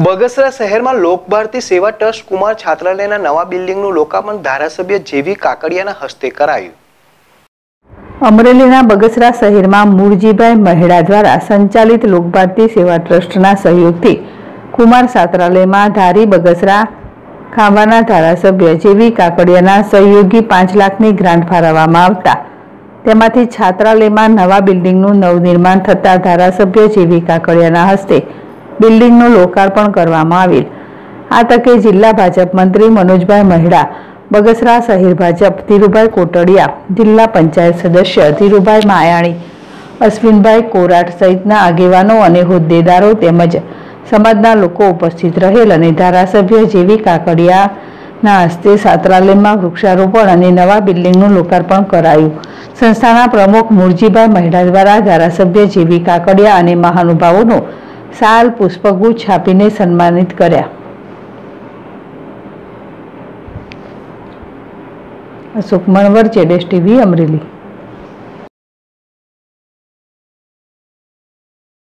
बगसरा शहर में लोक भारती सेवा ट्रस्ट कुमार छात्रालय नवा बिल्डिंग लोकार्पण धारासभ्य जेवी काकड़िया हस्ते करायु। अमरेली बगसरा शहर में मुरजीभाई महिडा द्वारा संचालित लोक भारती सेवा ट्रस्ट सहयोग से कुमार छात्रालय में धारी बगसरा खांभाना धारासभ्य जेवी काकड़िया सहयोगी 5 लाख की ग्रांट फाळववामां आवता तेमांथी छात्रालय में नवा बिल्डिंग नवनिर्माण थता धारासभ्य जेवी काकड़िया हस्ते बिल्डिंग लोकार्पण करवामां आवेल। आ तके जिला भाजप मंत्री मनोजभाई महिडा, बगसरा शहर भाजप धीरूभाई कोटड़िया, जिला पंचायत सदस्य धीरूभाई मायाणी, अश्विनभाई कोराट सहितना आगेवानो अने होद्देदारो तेमज समाजना लोको उपस्थित रहेल अने धारासभ्य जेवी काकड़िया हस्ते छात्रालय में वृक्षारोपण अने नवा बिल्डिंग लोकार्पण करायु। संस्थाना प्रमुख मुरजीभाई महिडा द्वारा धारासभ्य जेवी काकड़िया अने महानुभावोनो साल पुष्पगुच्छ छापीने सन्मानित कर्या। अशोक मनवर, ZSTV अमरेली।